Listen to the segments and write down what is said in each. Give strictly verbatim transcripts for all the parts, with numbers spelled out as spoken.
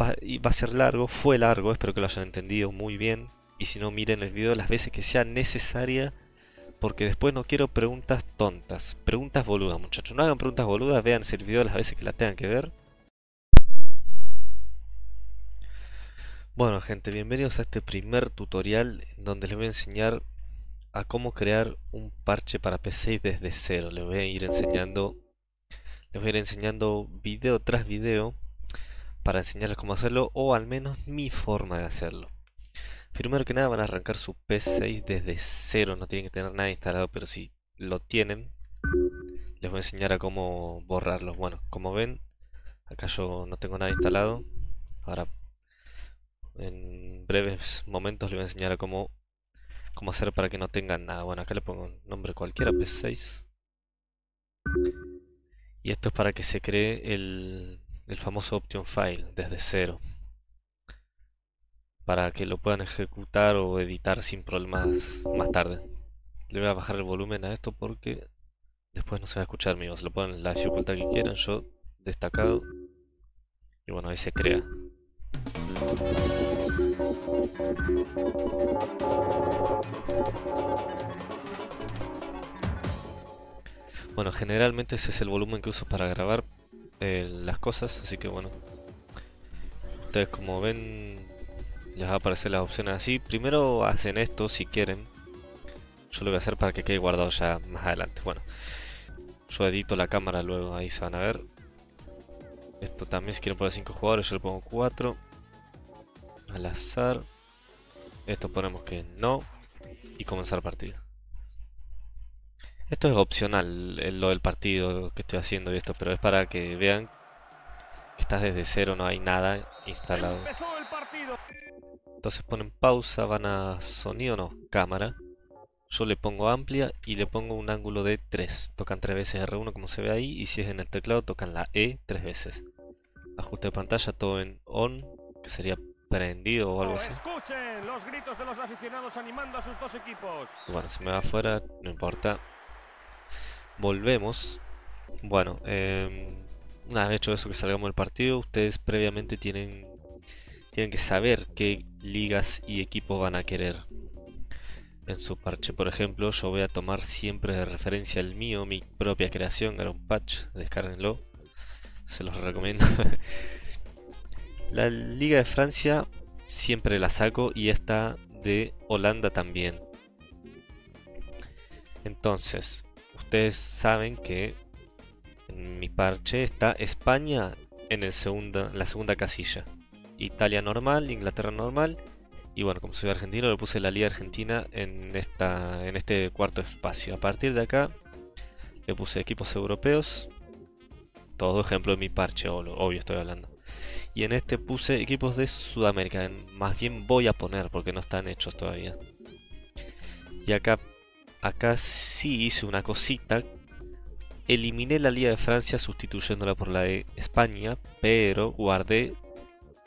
va, va a ser largo, fue largo, espero que lo hayan entendido muy bien. Y si no, miren el video las veces que sea necesaria, porque después no quiero preguntas tontas, preguntas boludas, muchachos. No hagan preguntas boludas, vean el video las veces que la tengan que ver. Bueno gente, bienvenidos a este primer tutorial donde les voy a enseñar a cómo crear un parche para P C desde cero. Les voy a ir enseñando, les voy a ir enseñando video tras video para enseñarles cómo hacerlo, o al menos mi forma de hacerlo. Primero que nada van a arrancar su P C desde cero, no tienen que tener nada instalado, pero si lo tienen les voy a enseñar a cómo borrarlo. Bueno, como ven, acá yo no tengo nada instalado. Ahora en breves momentos les voy a enseñar a cómo, cómo hacer para que no tengan nada. Bueno, acá le pongo un nombre cualquiera, P seis. Y esto es para que se cree el, el famoso Option File desde cero, para que lo puedan ejecutar o editar sin problemas más tarde. Le voy a bajar el volumen a esto porque después no se va a escuchar mi voz. Lo ponen en la dificultad que quieran, yo destacado. Y bueno, ahí se crea. Bueno, generalmente ese es el volumen que uso para grabar eh, las cosas, así que bueno, ustedes como ven les va a aparecer las opciones así. Primero hacen esto si quieren, yo lo voy a hacer para que quede guardado ya más adelante. Bueno, yo edito la cámara luego, ahí se van a ver. Esto también, si quieren poner cinco jugadores, yo le pongo cuatro al azar. Esto ponemos que no y comenzar partido. Esto es opcional, lo del partido que estoy haciendo y esto, pero es para que vean que estás desde cero, no hay nada instalado. Entonces ponen pausa, van a sonido, no, cámara. Yo le pongo amplia y le pongo un ángulo de tres. Tocan tres veces erre uno como se ve ahí, y si es en el teclado tocan la E tres veces. Ajuste de pantalla, todo en on, que sería prendido o algo así. Escuchen los gritos de los aficionados animando a sus dos equipos. Bueno, si me va afuera, no importa. Volvemos. Bueno, eh, una vez hecho eso, que salgamos del partido, ustedes previamente tienen, tienen que saber qué ligas y equipos van a querer en su parche. Por ejemplo, yo voy a tomar siempre de referencia el mío, mi propia creación, era un patch, descárguenlo, se los recomiendo. La Liga de Francia siempre la saco, y esta de Holanda también. Entonces, ustedes saben que en mi parche está España en el segunda, en la segunda casilla. Italia normal, Inglaterra normal. Y bueno, como soy argentino, le puse la Liga Argentina en, esta, en este cuarto espacio. A partir de acá le puse equipos europeos. Todo ejemplo de mi parche, obvio estoy hablando. Y en este puse equipos de Sudamérica, más bien voy a poner porque no están hechos todavía. Y acá, acá sí hice una cosita. Eliminé la Liga de Francia sustituyéndola por la de España, pero guardé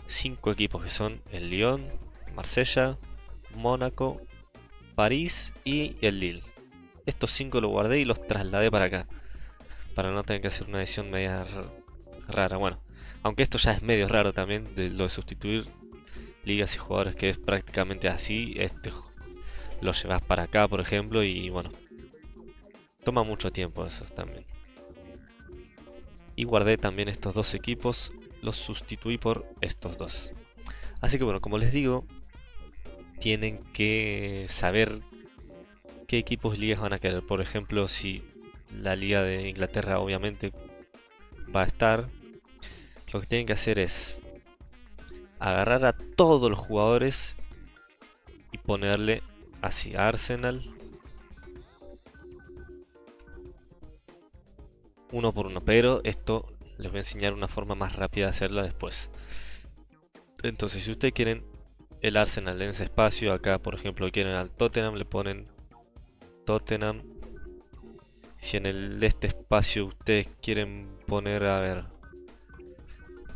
cinco equipos que son el Lyon, Marsella, Mónaco, París y el Lille. Estos cinco los guardé y los trasladé para acá, para no tener que hacer una edición media rara. Bueno, aunque esto ya es medio raro también, de lo de sustituir ligas y jugadores, que es prácticamente así. Este lo llevas para acá, por ejemplo, y bueno, toma mucho tiempo eso también. Y guardé también estos dos equipos, los sustituí por estos dos. Así que bueno, como les digo, tienen que saber qué equipos y ligas van a querer. Por ejemplo, si la Liga de Inglaterra obviamente va a estar, lo que tienen que hacer es agarrar a todos los jugadores y ponerle así: Arsenal, uno por uno. Pero esto les voy a enseñar una forma más rápida de hacerla después. Entonces, si ustedes quieren el Arsenal en ese espacio, acá por ejemplo quieren al Tottenham, le ponen Tottenham. Si en el de este espacio ustedes quieren poner, a ver,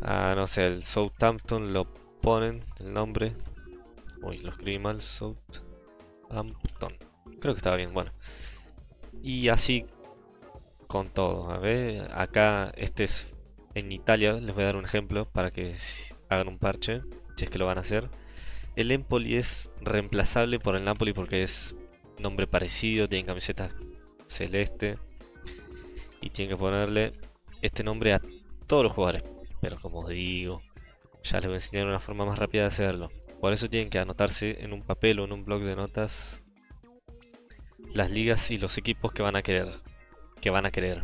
a, no sé, el Southampton, lo ponen el nombre. Uy, lo escribí mal, Southampton. Creo que estaba bien, bueno. Y así con todo. A ver, acá este es en Italia, les voy a dar un ejemplo para que hagan un parche, si es que lo van a hacer. El Empoli es reemplazable por el Napoli porque es nombre parecido, tienen camiseta celeste y tienen que ponerle este nombre a todos los jugadores, pero como os digo, ya les voy a enseñar una forma más rápida de hacerlo. Por eso tienen que anotarse en un papel o en un bloc de notas las ligas y los equipos que van a querer, que van a querer.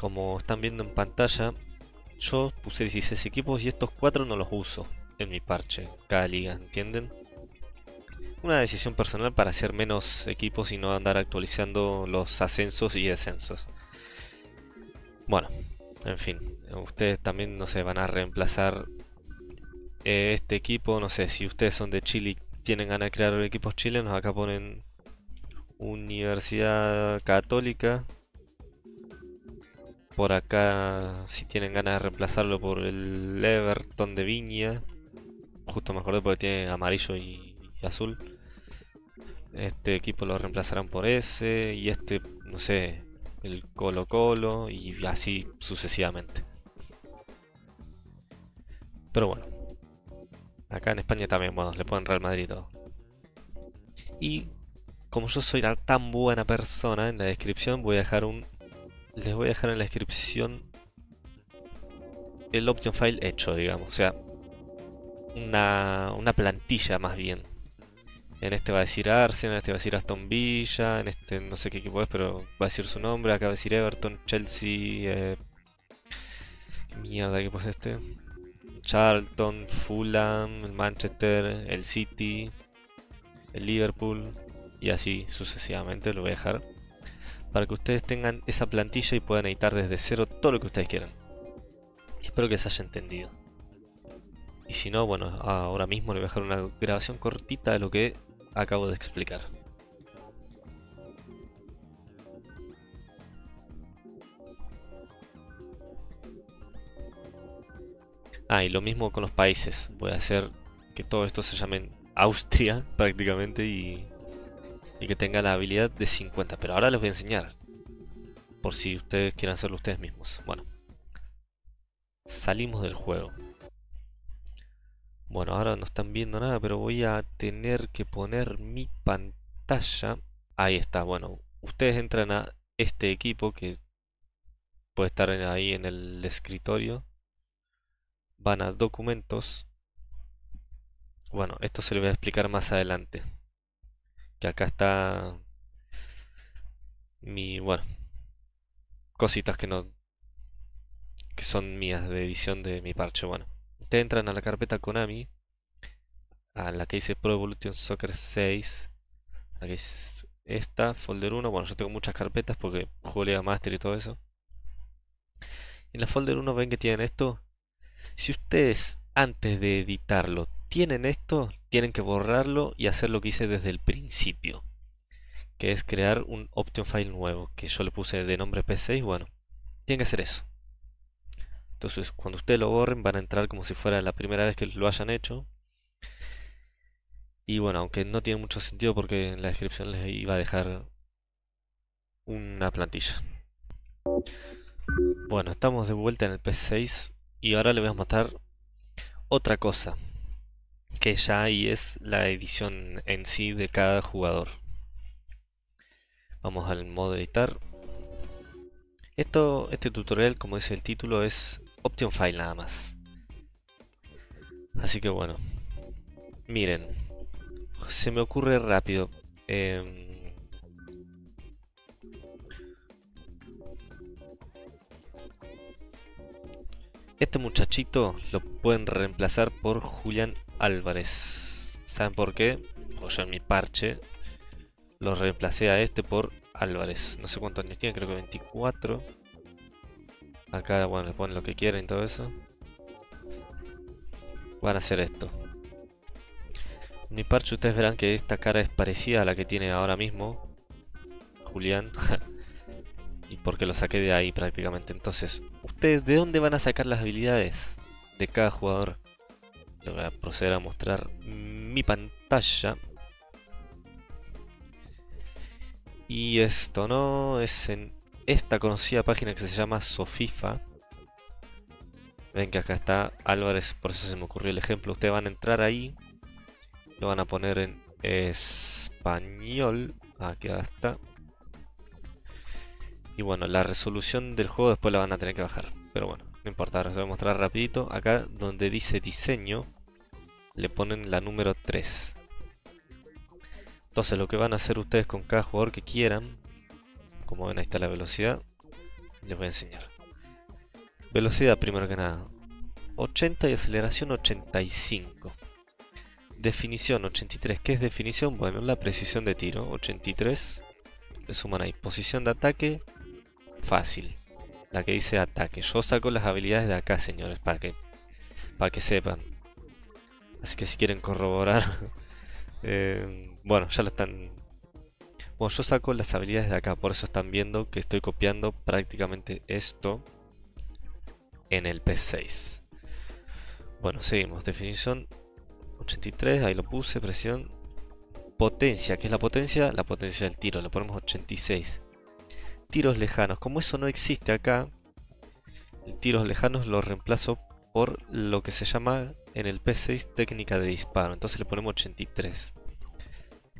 Como están viendo en pantalla, yo puse dieciséis equipos y estos cuatro no los uso en mi parche, cada liga, ¿entienden? Una decisión personal para hacer menos equipos y no andar actualizando los ascensos y descensos. Bueno, en fin, ustedes también, no sé, van a reemplazar eh, este equipo, no sé, si ustedes son de Chile y tienen ganas de crear equipos chilenos, acá ponen Universidad Católica. Por acá, si tienen ganas de reemplazarlo por el Everton de Viña, justo me acordé porque tiene amarillo y, y azul. Este equipo lo reemplazarán por ese y este, no sé, el Colo Colo y así sucesivamente. Pero bueno, acá en España también, bueno, le ponen Real Madrid y todo. Y como yo soy tan buena persona, en la descripción voy a dejar un... Les voy a dejar en la descripción el Option File hecho, digamos, o sea, una, una plantilla más bien. En este va a decir Arsenal, en este va a decir Aston Villa, en este no sé qué equipo es, pero va a decir su nombre. Acá va a decir Everton, Chelsea, eh, ¿qué mierda equipo es este? Charlton, Fulham, el Manchester, el City, el Liverpool y así sucesivamente. Lo voy a dejar para que ustedes tengan esa plantilla y puedan editar desde cero todo lo que ustedes quieran. Espero que se haya entendido. Y si no, bueno, ahora mismo le voy a dejar una grabación cortita de lo que acabo de explicar. Ah, y lo mismo con los países. Voy a hacer que todo esto se llame Austria prácticamente y... y que tenga la habilidad de cincuenta, pero ahora les voy a enseñar por si ustedes quieren hacerlo ustedes mismos. Bueno, salimos del juego. Bueno, ahora no están viendo nada, pero voy a tener que poner mi pantalla. Ahí está. Bueno, ustedes entran a este equipo que puede estar ahí en el escritorio. Van a documentos. Bueno, esto se lo voy a explicar más adelante. Que acá está mi, bueno, cositas que no, que son mías de edición de mi parche. Bueno, ustedes entran a la carpeta Konami, a la que dice Pro Evolution Soccer seis, la que es esta, folder uno. Bueno, yo tengo muchas carpetas porque juego League Master y todo eso. En la folder uno ven que tienen esto. Si ustedes antes de editarlo tienen esto, tienen que borrarlo y hacer lo que hice desde el principio, que es crear un Option File nuevo, que yo le puse de nombre P seis. Bueno, tienen que hacer eso. Entonces cuando ustedes lo borren van a entrar como si fuera la primera vez que lo hayan hecho. Y bueno, aunque no tiene mucho sentido porque en la descripción les iba a dejar una plantilla. Bueno, estamos de vuelta en el P seis y ahora le voy a mostrar otra cosa. que ya ahí es la edición en sí de cada jugador. Vamos al modo editar. Esto, este tutorial, como dice el título, es Option File nada más. Así que bueno, miren, se me ocurre rápido. Eh, este muchachito lo pueden reemplazar por Julián Álvarez. ¿Saben por qué? Pues yo en mi parche lo reemplacé a este por Álvarez. No sé cuántos años tiene, creo que veinticuatro. Acá, bueno, le ponen lo que quieren y todo eso. Van a hacer esto. En mi parche ustedes verán que esta cara es parecida a la que tiene ahora mismo Julián. Y porque lo saqué de ahí prácticamente. Entonces, ¿ustedes de dónde van a sacar las habilidades de cada jugador? Le voy a proceder a mostrar mi pantalla. Y esto no, es en esta conocida página que se llama Sofifa. Ven que acá está Álvarez, por eso se me ocurrió el ejemplo. Ustedes van a entrar ahí, lo van a poner en español, aquí está. Y bueno, la resolución del juego después la van a tener que bajar, pero bueno, no importa, les voy a mostrar rapidito. Acá donde dice diseño, le ponen la número tres. Entonces lo que van a hacer ustedes con cada jugador que quieran, como ven ahí está la velocidad, les voy a enseñar. Velocidad primero que nada, ochenta y aceleración ochenta y cinco. Definición ochenta y tres, ¿qué es definición? Bueno, la precisión de tiro, ochenta y tres. Le suman ahí, posición de ataque, fácil, la que dice ataque. Yo saco las habilidades de acá, señores, para que, para que sepan. Así que si quieren corroborar, eh, bueno, ya lo están... Bueno, yo saco las habilidades de acá, por eso están viendo que estoy copiando prácticamente esto en el P seis. Bueno, seguimos. Definición ochenta y tres, ahí lo puse. Presión. Potencia, ¿qué es la potencia? La potencia del tiro, lo ponemos ochenta y seis. Tiros lejanos, como eso no existe acá, el tiros lejanos lo reemplazo por lo que se llama en el P seis técnica de disparo. Entonces le ponemos ochenta y tres.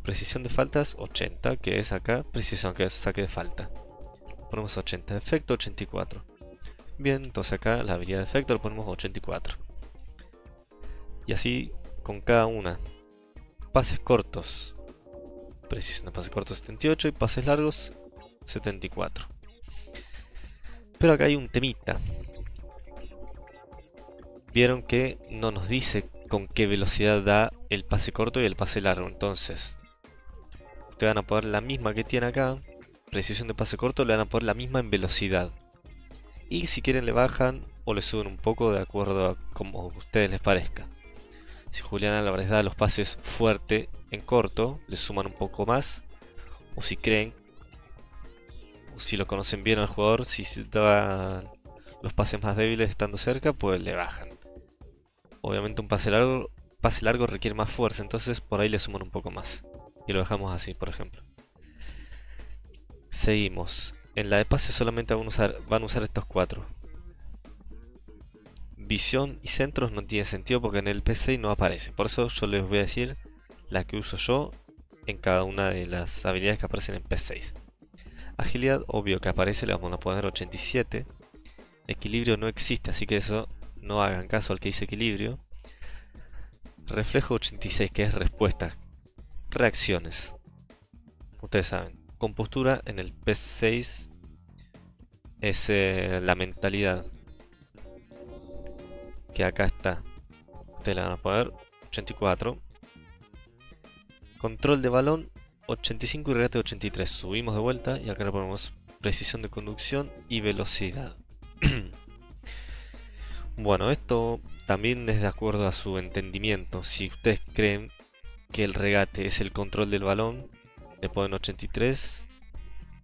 Precisión de faltas ochenta, que es acá precisión, que es saque de falta. Ponemos ochenta, efecto ochenta y cuatro. Bien, entonces acá la habilidad de efecto le ponemos ochenta y cuatro. Y así con cada una. Pases cortos, precisión de pases cortos setenta y ocho y pases largos setenta y cuatro. Pero acá hay un temita. Vieron que no nos dice con qué velocidad da el pase corto y el pase largo. Entonces, ustedes van a poner la misma que tiene acá. Precisión de pase corto le van a poner la misma en velocidad. Y si quieren le bajan o le suben un poco de acuerdo a como a ustedes les parezca. Si Julián Álvarez da los pases fuerte en corto, le suman un poco más. O si creen, o si lo conocen bien al jugador, si da los pases más débiles estando cerca, pues le bajan. Obviamente un pase largo, pase largo requiere más fuerza, entonces por ahí le suman un poco más. Y lo dejamos así, por ejemplo. Seguimos. En la de pase solamente van a usar, van a usar estos cuatro. Visión y centros no tiene sentido porque en el P seis no aparece. Por eso yo les voy a decir la que uso yo en cada una de las habilidades que aparecen en P seis. Agilidad, obvio que aparece, le vamos a poner ochenta y siete. Equilibrio no existe, así que eso no hagan caso al que dice equilibrio. Reflejo ochenta y seis, que es respuesta. Reacciones. Ustedes saben. Compostura en el P seis es eh, la mentalidad, que acá está. Ustedes la van a poner ochenta y cuatro. Control de balón ochenta y cinco y regate ochenta y tres. Subimos de vuelta y acá le ponemos precisión de conducción y velocidad. Bueno, esto también es de acuerdo a su entendimiento. Si ustedes creen que el regate es el control del balón, le ponen ochenta y tres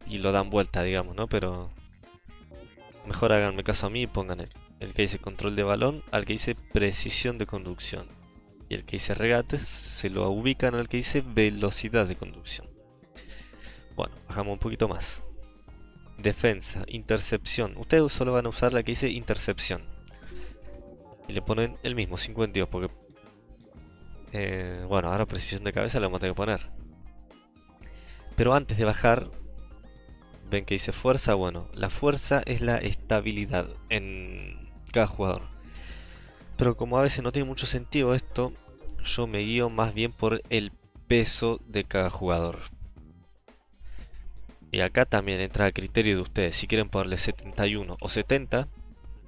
y lo dan vuelta, digamos, ¿no? Pero mejor háganme caso a mí y pongan el, el que dice control de balón al que dice precisión de conducción. Y el que dice regates se lo ubican al que dice velocidad de conducción. Bueno, bajamos un poquito más. Defensa, intercepción. Ustedes solo van a usar la que dice intercepción. Y le ponen el mismo, cincuenta y dos, porque Eh, bueno, ahora precisión de cabeza le vamos a tener que poner. Pero antes de bajar, ven que dice fuerza. Bueno, la fuerza es la estabilidad en cada jugador. Pero como a veces no tiene mucho sentido esto, yo me guío más bien por el peso de cada jugador. Y acá también entra a criterio de ustedes. Si quieren ponerle setenta y uno o setenta,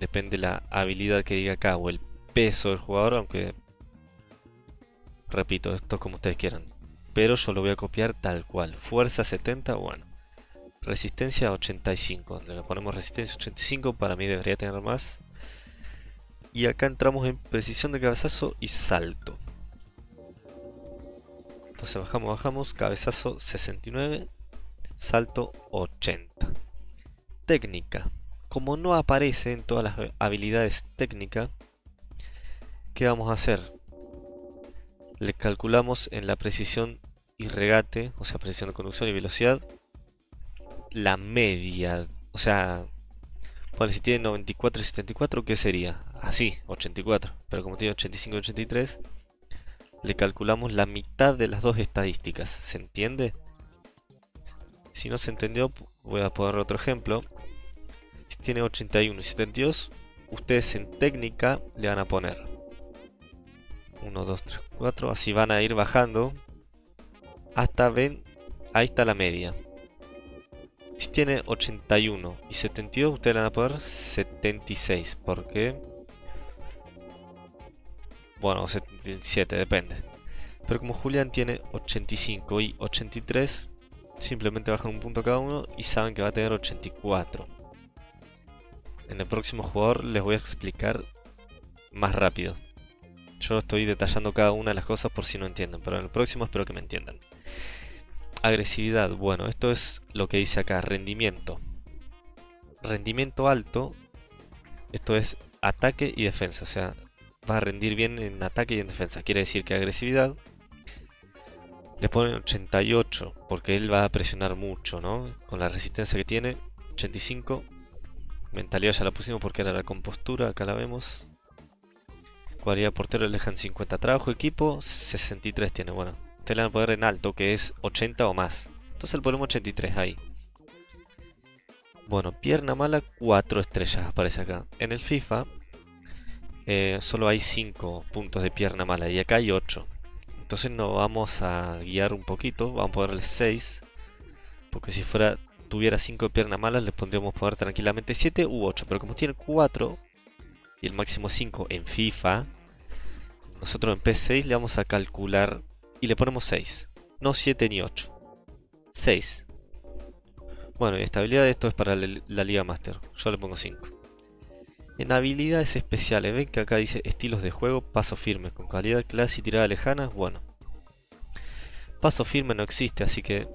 depende la habilidad que diga acá o el peso del jugador. Aunque, repito, esto es como ustedes quieran, pero yo lo voy a copiar tal cual. Fuerza setenta, bueno. Resistencia ochenta y cinco. Le ponemos resistencia ochenta y cinco, para mí debería tener más. Y acá entramos en precisión de cabezazo y salto. Entonces bajamos, bajamos. Cabezazo sesenta y nueve. Salto ochenta. Técnica. Como no aparece en todas las habilidades técnica, ¿qué vamos a hacer? Le calculamos en la precisión y regate, o sea, precisión de conducción y velocidad, la media. O sea, bueno, si tiene noventa y cuatro y setenta y cuatro, ¿qué sería? Así, ochenta y cuatro. Pero como tiene ochenta y cinco y ochenta y tres, le calculamos la mitad de las dos estadísticas. ¿Se entiende? Si no se entendió, voy a poner otro ejemplo. Si tiene ochenta y uno y setenta y dos, ustedes en técnica le van a poner uno, dos, tres, cuatro, así van a ir bajando hasta, ven, ahí está la media. Si tiene ochenta y uno y setenta y dos, ustedes le van a poner setenta y seis, porque, bueno, setenta y siete, depende. Pero como Julián tiene ochenta y cinco y ochenta y tres, simplemente bajan un punto cada uno y saben que va a tener ochenta y cuatro. En el próximo jugador les voy a explicar más rápido. Yo estoy detallando cada una de las cosas por si no entienden, pero en el próximo espero que me entiendan. Agresividad, bueno, esto es lo que dice acá, rendimiento. Rendimiento alto, esto es ataque y defensa, o sea, va a rendir bien en ataque y en defensa. Quiere decir que agresividad le ponen ochenta y ocho, porque él va a presionar mucho, ¿no? Con la resistencia que tiene, ochenta y cinco. Mentalidad ya la pusimos porque era la compostura, acá la vemos. Cualidad portero, elijan cincuenta. Trabajo, equipo, sesenta y tres tiene. Bueno, ustedes le van a poner en alto, que es ochenta o más. Entonces le ponemos ochenta y tres ahí. Bueno, pierna mala, cuatro estrellas aparece acá. En el FIFA eh, solo hay cinco puntos de pierna mala y acá hay ocho. Entonces nos vamos a guiar un poquito, vamos a ponerle seis. Porque si fuera, tuviera cinco piernas malas, le pondríamos poder tranquilamente siete u ocho. Pero como tiene cuatro y el máximo cinco en FIFA, nosotros en P seis le vamos a calcular y le ponemos seis, no siete ni ocho, seis. Bueno, y estabilidad de esto es para la Liga Master, yo le pongo cinco. En habilidades especiales, ven que acá dice estilos de juego, paso firme, con calidad, clase y tirada lejana. Bueno, paso firme no existe, así que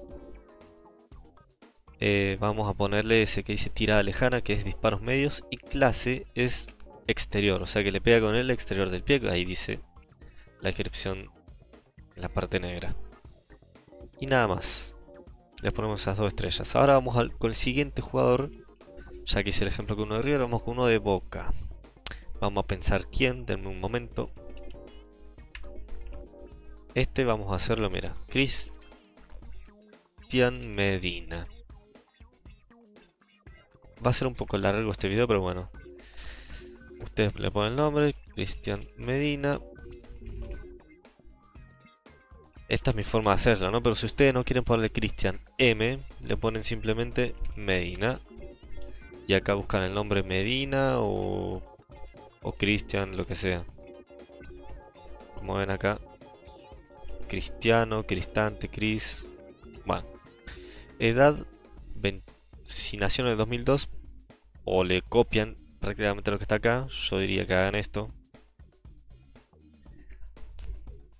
eh, vamos a ponerle ese que dice tirada lejana, que es disparos medios, y clase es exterior, o sea que le pega con el exterior del pie, ahí dice la descripción en la parte negra. Y nada más, le ponemos esas dos estrellas. Ahora vamos al, con el siguiente jugador, ya que hice el ejemplo con uno de River, vamos con uno de Boca. Vamos a pensar quién, denme un momento. Este vamos a hacerlo, mira, Cristian Medina. Va a ser un poco largo este video, pero bueno, ustedes le ponen el nombre, Cristian Medina. Esta es mi forma de hacerlo, ¿no? Pero si ustedes no quieren ponerle Cristian M, le ponen simplemente Medina. Y acá buscan el nombre Medina o, o Cristian, lo que sea. Como ven acá, Cristiano, Cristante, Cris. Bueno, edad, veinte, si nació en el dos mil dos, o le copian prácticamente lo que está acá, yo diría que hagan esto.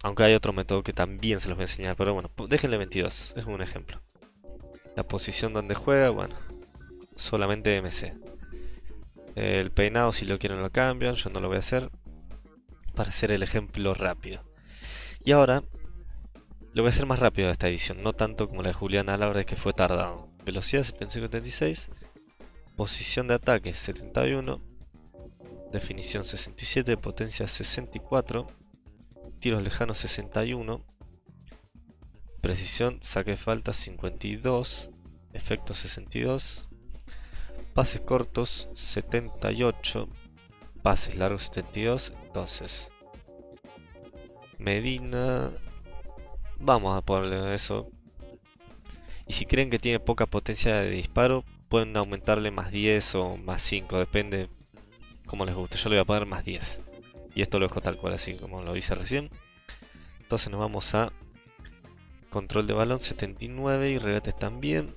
Aunque hay otro método que también se los voy a enseñar, pero bueno, déjenle veintidós, es un ejemplo. La posición donde juega, bueno, solamente M C. El peinado, si lo quieren lo cambian, yo no lo voy a hacer, para hacer el ejemplo rápido. Y ahora, lo voy a hacer más rápido esta edición, no tanto como la de Julián Álvarez, que fue tardado. Velocidad setenta y cinco, setenta y seis. Posición de ataque setenta y uno, definición sesenta y siete, potencia sesenta y cuatro, tiros lejanos sesenta y uno, precisión, saque de falta cincuenta y dos, efectos sesenta y dos, pases cortos setenta y ocho, pases largos setenta y dos. Entonces Medina, vamos a ponerle eso. Y si creen que tiene poca potencia de disparo, pueden aumentarle más diez o más cinco, depende como les guste. Yo le voy a poner más diez. Y esto lo dejo tal cual, así como lo hice recién. Entonces nos vamos a control de balón setenta y nueve y regates también.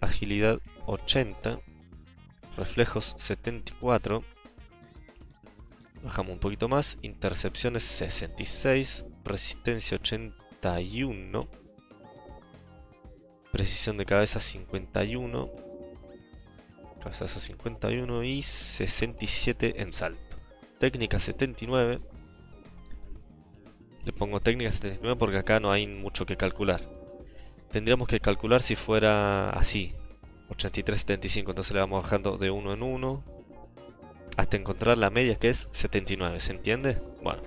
Agilidad ochenta. Reflejos setenta y cuatro. Bajamos un poquito más. Intercepciones sesenta y seis. Resistencia ochenta y uno. Precisión de cabeza cincuenta y uno. Cabezazo cincuenta y uno y sesenta y siete en salto. Técnica setenta y nueve. Le pongo técnica setenta y nueve porque acá no hay mucho que calcular. Tendríamos que calcular si fuera así. ochenta y tres, setenta y cinco. Entonces le vamos bajando de uno en uno. Hasta encontrar la media, que es setenta y nueve. ¿Se entiende? Bueno.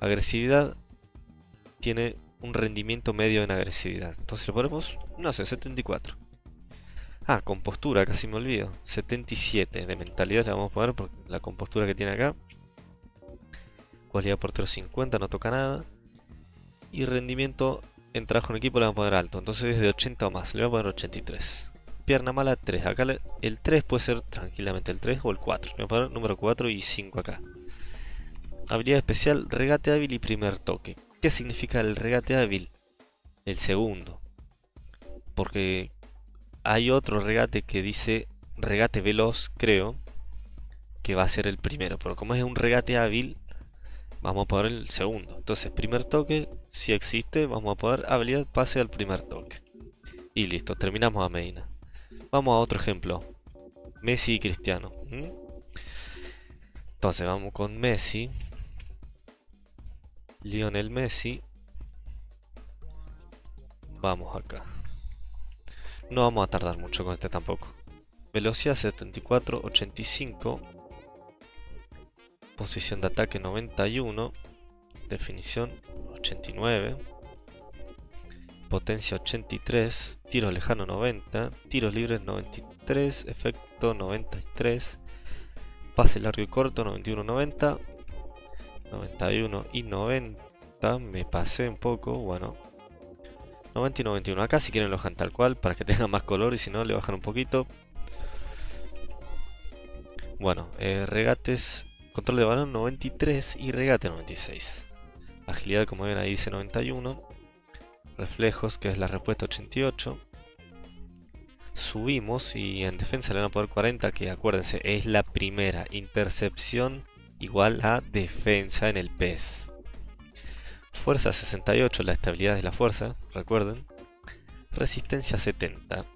Agresividad. Tiene un rendimiento medio en agresividad. Entonces le ponemos, no sé, setenta y cuatro. Ah, compostura, casi me olvido. setenta y siete de mentalidad le vamos a poner por la compostura que tiene acá. Cualidad portero cincuenta, no toca nada. Y rendimiento en trabajo en equipo le vamos a poner alto. Entonces es de ochenta o más, le voy a poner ochenta y tres. Pierna mala tres. Acá le, el tres puede ser tranquilamente el tres o el cuatro. Le voy a poner número cuatro y cinco acá. Habilidad especial, regate hábil y primer toque. ¿Qué significa el regate hábil? El segundo. Porque hay otro regate que dice regate veloz, creo, que va a ser el primero. Pero como es un regate hábil, vamos a poner el segundo. Entonces, primer toque, si existe, vamos a poner habilidad pase al primer toque. Y listo, terminamos a Medina. Vamos a otro ejemplo. Messi y Cristiano. ¿Mm? Entonces, vamos con Messi. Lionel Messi. Vamos acá. No vamos a tardar mucho con este tampoco. Velocidad setenta y cuatro, ochenta y cinco. Posición de ataque noventa y uno. Definición ochenta y nueve. Potencia ochenta y tres. Tiros lejanos noventa. Tiros libres noventa y tres. Efecto noventa y tres. Pase largo y corto noventa y uno, noventa. noventa y uno y noventa. Me pasé un poco. Bueno. noventa y noventa y uno. Acá si quieren lo dejan tal cual para que tengan más color y si no le bajan un poquito. Bueno, eh, regates, control de balón noventa y tres y regate noventa y seis. Agilidad, como ven ahí dice noventa y uno. Reflejos, que es la respuesta ochenta y ocho. Subimos y en defensa le van a poner cuarenta, que acuérdense, es la primera. Intercepción igual a defensa en el P E S. Fuerza sesenta y ocho, la estabilidad de la fuerza, recuerden. Resistencia setenta.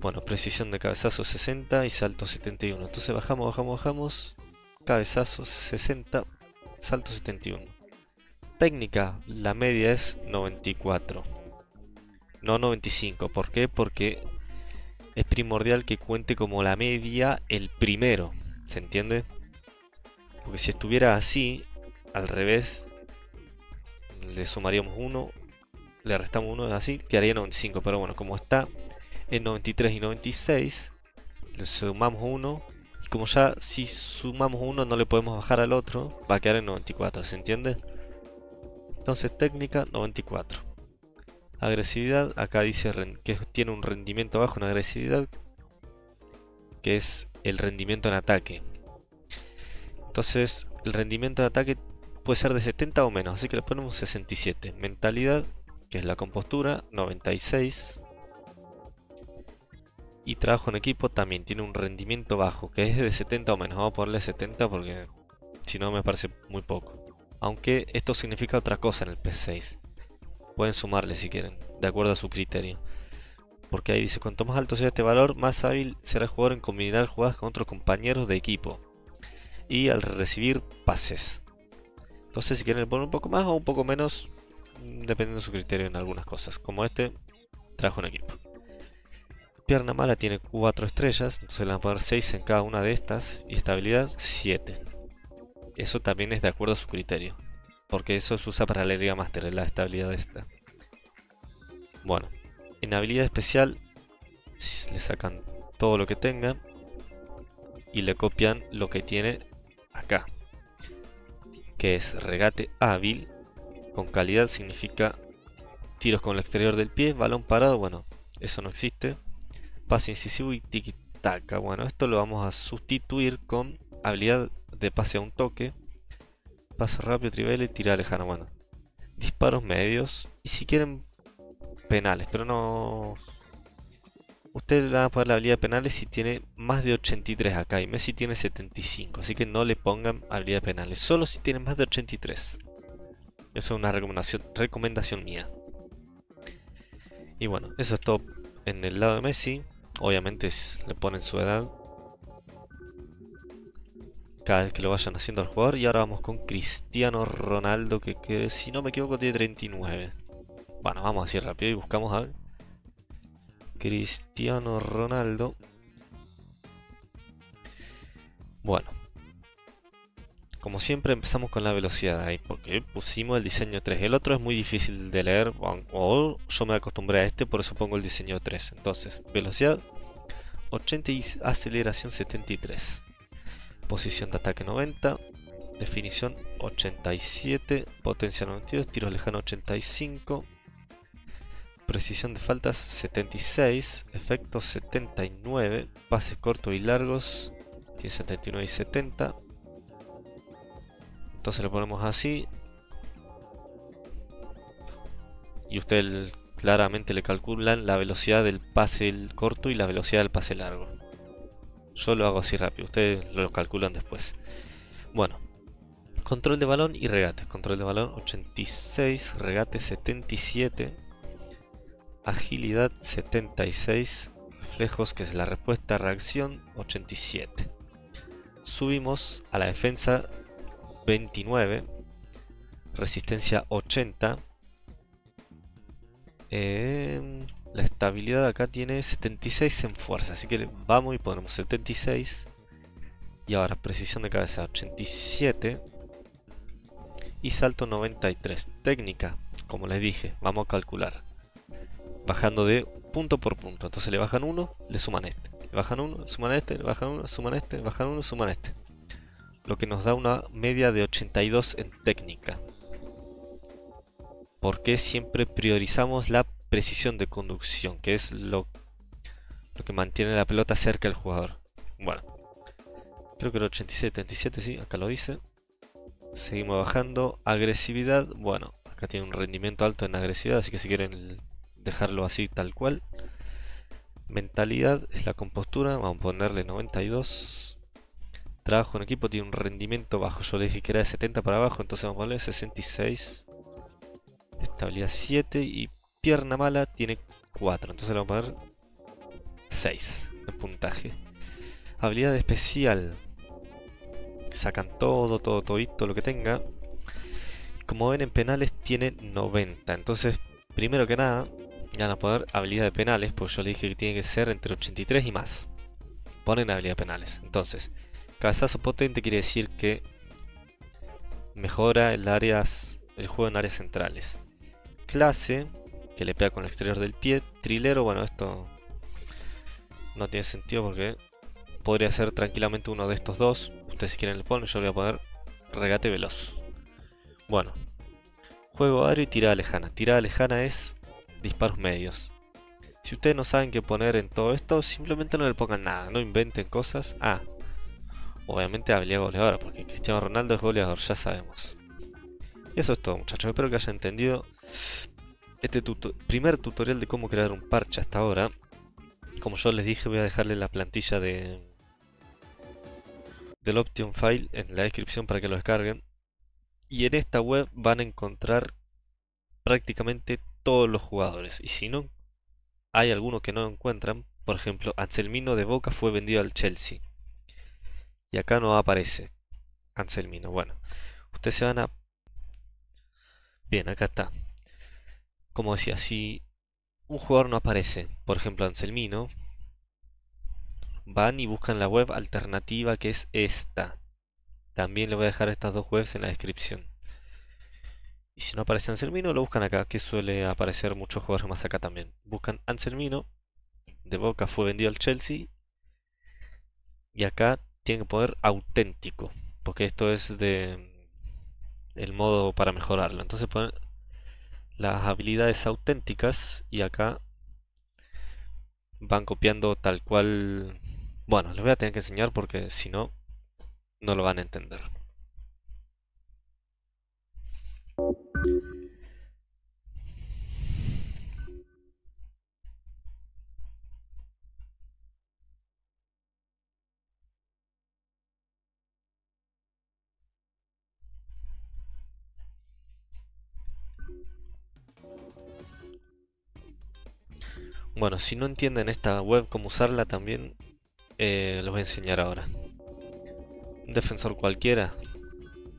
Bueno, precisión de cabezazo sesenta y salto setenta y uno. Entonces bajamos, bajamos, bajamos. Cabezazo sesenta, salto setenta y uno. Técnica, la media es noventa y cuatro. No noventa y cinco, ¿por qué? Porque es primordial que cuente como la media el primero, ¿se entiende? Porque si estuviera así, al revés, le sumaríamos uno, le restamos uno, así quedaría noventa y cinco. Pero bueno, como está en noventa y tres y noventa y seis, le sumamos uno. Y como ya si sumamos uno no le podemos bajar al otro, va a quedar en noventa y cuatro, ¿se entiende? Entonces técnica noventa y cuatro. Agresividad, acá dice que tiene un rendimiento bajo en agresividad, que es el rendimiento en ataque. Entonces el rendimiento en ataque puede ser de setenta o menos, así que le ponemos sesenta y siete. Mentalidad, que es la compostura, noventa y seis. Y trabajo en equipo también tiene un rendimiento bajo, que es de setenta o menos. Vamos a ponerle setenta porque si no me parece muy poco. Aunque esto significa otra cosa en el P seis. Pueden sumarle si quieren, de acuerdo a su criterio. Porque ahí dice, cuanto más alto sea este valor, más hábil será el jugador en combinar jugadas con otros compañeros de equipo. Y al recibir pases. Entonces si quieren le ponen un poco más o un poco menos, dependiendo de su criterio en algunas cosas. Como este, trajo un equipo. Pierna mala tiene cuatro estrellas, entonces le van a poner seis en cada una de estas. Y estabilidad siete. Eso también es de acuerdo a su criterio. porque eso se usa para la Liga Master, la estabilidad esta. Bueno, en habilidad especial le sacan todo lo que tengan y le copian lo que tiene acá, que es regate hábil. Con calidad significa tiros con el exterior del pie, balón parado, bueno, eso no existe. Pase incisivo y tiki-taka, bueno, esto lo vamos a sustituir con habilidad de pase a un toque, paso rápido, trivela y tirada lejana, bueno. Disparos medios y si quieren penales, pero no... Ustedes le van a poner la habilidad de penales si tiene más de ochenta y tres acá y Messi tiene setenta y cinco, así que no le pongan habilidad de penales, solo si tiene más de ochenta y tres. Eso es una recomendación, recomendación mía. Y bueno, eso es todo en el lado de Messi. Obviamente le ponen su edad cada vez que lo vayan haciendo al jugador. Y ahora vamos con Cristiano Ronaldo, que, que si no me equivoco tiene treinta y nueve. Bueno, vamos así rápido y buscamos a Cristiano Ronaldo. Bueno, como siempre empezamos con la velocidad ahí, porque pusimos el diseño tres. El otro es muy difícil de leer, o yo me acostumbré a este, por eso pongo el diseño tres. Entonces, velocidad ochenta y aceleración setenta y tres. Posición de ataque noventa, definición ochenta y siete, potencia noventa y dos, tiros lejanos ochenta y cinco. Precisión de faltas setenta y seis, efectos setenta y nueve, pases cortos y largos, tiene setenta y nueve y setenta. Entonces lo ponemos así. Y ustedes claramente le calculan la velocidad del pase corto y la velocidad del pase largo. Yo lo hago así rápido, ustedes lo calculan después. Bueno, control de balón y regates. Control de balón ochenta y seis, regate setenta y siete, agilidad setenta y seis, reflejos, que es la respuesta, reacción ochenta y siete. Subimos a la defensa veintinueve, resistencia ochenta, eh, la estabilidad acá tiene setenta y seis en fuerza, así que vamos y ponemos setenta y seis. Y ahora precisión de cabeza ochenta y siete y salto noventa y tres. Técnica, como les dije, vamos a calcular bajando de punto por punto. Entonces le bajan uno, le suman este, le bajan uno, suman este, le bajan uno, suman este, le bajan uno, suman este, lo que nos da una media de ochenta y dos en técnica, porque siempre priorizamos la precisión de conducción, que es lo, lo que mantiene la pelota cerca del jugador. Bueno, creo que era ochenta y siete, setenta y siete, sí, acá lo dice. Seguimos bajando, agresividad, bueno, acá tiene un rendimiento alto en agresividad, así que si quieren dejarlo así tal cual. Mentalidad es la compostura, vamos a ponerle noventa y dos. Trabajo en equipo tiene un rendimiento bajo, yo le dije que era de setenta para abajo, entonces vamos a ponerle sesenta y seis. Estabilidad siete y pierna mala tiene cuatro, entonces le vamos a poner seis de puntaje. Habilidad especial, sacan todo, todo, todito lo que tenga. Como ven, en penales tiene noventa, entonces primero que nada van a poner habilidad de penales, pues yo le dije que tiene que ser entre ochenta y tres y más. Ponen habilidad de penales, entonces cabezazo potente quiere decir que mejora el, áreas, el juego en áreas centrales. Clase, que le pega con el exterior del pie. Trilero, bueno, esto no tiene sentido porque podría ser tranquilamente uno de estos dos. Ustedes si quieren le ponen, yo le voy a poner regate veloz. Bueno, juego aéreo y tirada lejana. Tirada lejana es disparos medios. Si ustedes no saben qué poner en todo esto, simplemente no le pongan nada, no inventen cosas. Ah, obviamente habilidad goleadora, porque Cristiano Ronaldo es goleador, ya sabemos. Eso es todo, muchachos, espero que hayan entendido este tuto- primer tutorial de cómo crear un parche hasta ahora. Como yo les dije, voy a dejarle la plantilla de del Option File en la descripción para que lo descarguen. Y en esta web van a encontrar prácticamente todos los jugadores. Y si no, hay algunos que no encuentran. Por ejemplo, Anselmino de Boca fue vendido al Chelsea. Y acá no aparece Anselmino. Bueno, ustedes se van a... Bien, acá está. Como decía, si un jugador no aparece, por ejemplo Anselmino, van y buscan la web alternativa, que es esta. También les voy a dejar estas dos webs en la descripción. Y si no aparece Anselmino, lo buscan acá, que suele aparecer muchos jugadores más acá también. Buscan Anselmino, de Boca fue vendido al Chelsea. Y acá tienen que poner auténtico, porque esto es de el modo para mejorarlo. Entonces ponen las habilidades auténticas y acá van copiando tal cual. Bueno, les voy a tener que enseñar porque si no, no lo van a entender. Bueno, si no entienden esta web cómo usarla también, eh, les voy a enseñar ahora. Un defensor cualquiera,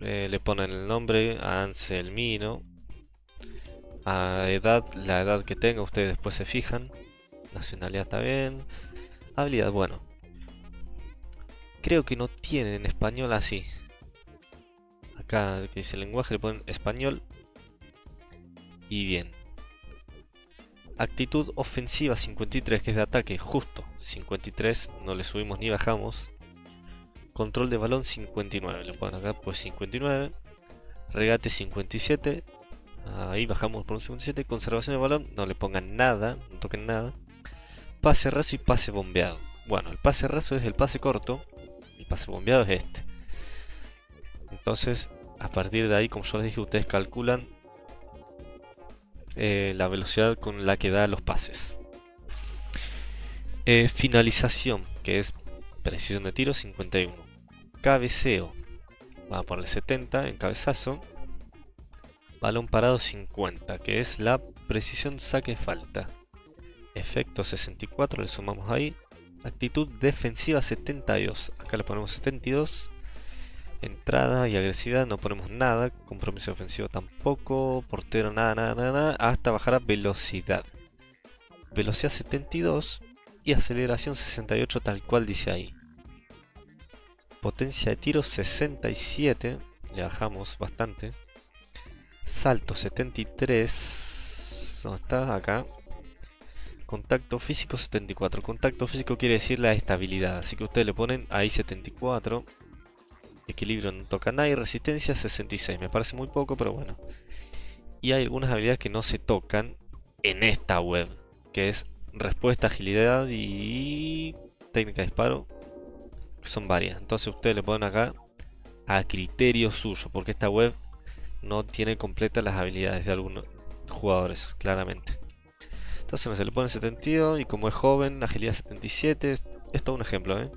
eh, le ponen el nombre a Anselmino, a edad, la edad que tenga, ustedes después se fijan. Nacionalidad está bien, habilidad, bueno. Creo que no tienen en español así. Acá que dice lenguaje le ponen español y bien. Actitud ofensiva cincuenta y tres, que es de ataque, justo cincuenta y tres, no le subimos ni bajamos. Control de balón cincuenta y nueve, le ponen acá pues cincuenta y nueve. Regate cincuenta y siete, ahí bajamos por un cincuenta y siete. Conservación de balón, no le pongan nada, no toquen nada. Pase raso y pase bombeado. Bueno, el pase raso es el pase corto, el pase bombeado es este. Entonces, a partir de ahí, como yo les dije, ustedes calculan Eh, la velocidad con la que da los pases. eh, Finalización, que es precisión de tiro, cincuenta y uno. Cabeceo, va a poner setenta en cabezazo. Balón parado cincuenta, que es la precisión saque falta. Efecto sesenta y cuatro, le sumamos ahí. Actitud defensiva setenta y dos, acá le ponemos setenta y dos. Entrada y agresividad no ponemos nada. Compromiso ofensivo tampoco. Portero nada, nada, nada, nada. Hasta bajar a velocidad. Velocidad setenta y dos. Y aceleración sesenta y ocho, tal cual dice ahí. Potencia de tiro sesenta y siete. Le bajamos bastante. Salto setenta y tres. ¿Dónde está? Acá. Contacto físico setenta y cuatro. Contacto físico quiere decir la estabilidad. Así que ustedes le ponen ahí setenta y cuatro. Equilibrio no toca nada y resistencia sesenta y seis, me parece muy poco, pero bueno. Y hay algunas habilidades que no se tocan en esta web, que es respuesta, agilidad y técnica de disparo, que son varias. Entonces ustedes le ponen acá a criterio suyo, porque esta web no tiene completas las habilidades de algunos jugadores, claramente. Entonces no se le pone setenta y dos y como es joven, agilidad setenta y siete, es todo un ejemplo, ¿eh?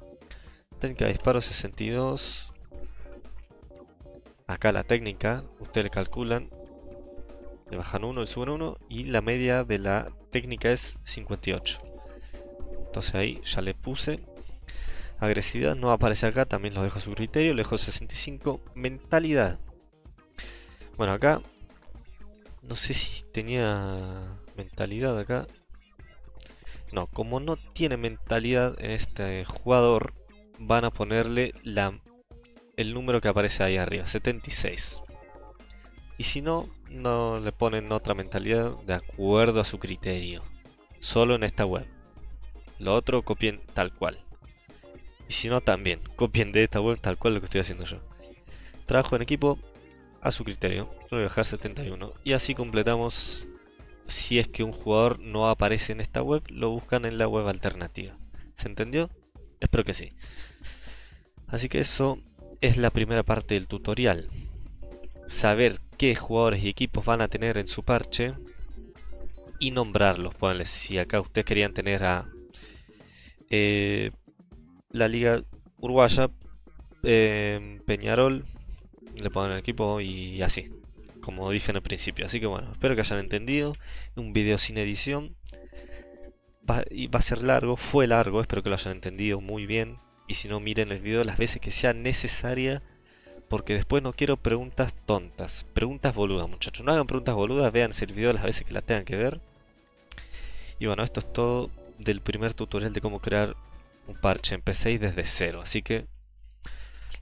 Técnica de disparo sesenta y dos. Acá la técnica, ustedes calculan, le bajan uno, le suben uno y la media de la técnica es cincuenta y ocho. Entonces ahí ya le puse. Agresividad no aparece acá, también lo dejo a su criterio, le dejo sesenta y cinco. Mentalidad. Bueno, acá no sé si tenía mentalidad acá. No, como no tiene mentalidad en este jugador, van a ponerle la... el número que aparece ahí arriba, setenta y seis. Y si no, no le ponen otra mentalidad de acuerdo a su criterio. Solo en esta web. Lo otro copien tal cual. Y si no, también copien de esta web tal cual lo que estoy haciendo yo. Trabajo en equipo a su criterio. Yo voy a dejar setenta y uno. Y así completamos. Si es que un jugador no aparece en esta web, lo buscan en la web alternativa. ¿Se entendió? Espero que sí. Así que eso... es la primera parte del tutorial. Saber qué jugadores y equipos van a tener en su parche y nombrarlos. Pónganles, si acá ustedes querían tener a eh, la Liga Uruguaya, eh, Peñarol, le ponen el equipo y así, como dije en el principio. Así que bueno, espero que hayan entendido. Un video sin edición. Va, y va a ser largo, fue largo, espero que lo hayan entendido muy bien. Y si no, miren el video las veces que sea necesaria, porque después no quiero preguntas tontas, preguntas boludas, muchachos. No hagan preguntas boludas, véanse el video las veces que la tengan que ver. Y bueno, esto es todo del primer tutorial de cómo crear un parche. Empecéis desde cero, así que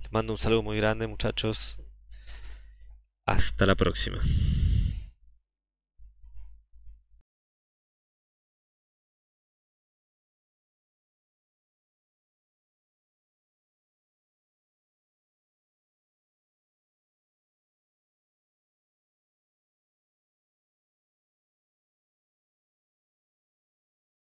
les mando un saludo muy grande, muchachos. Hasta la próxima.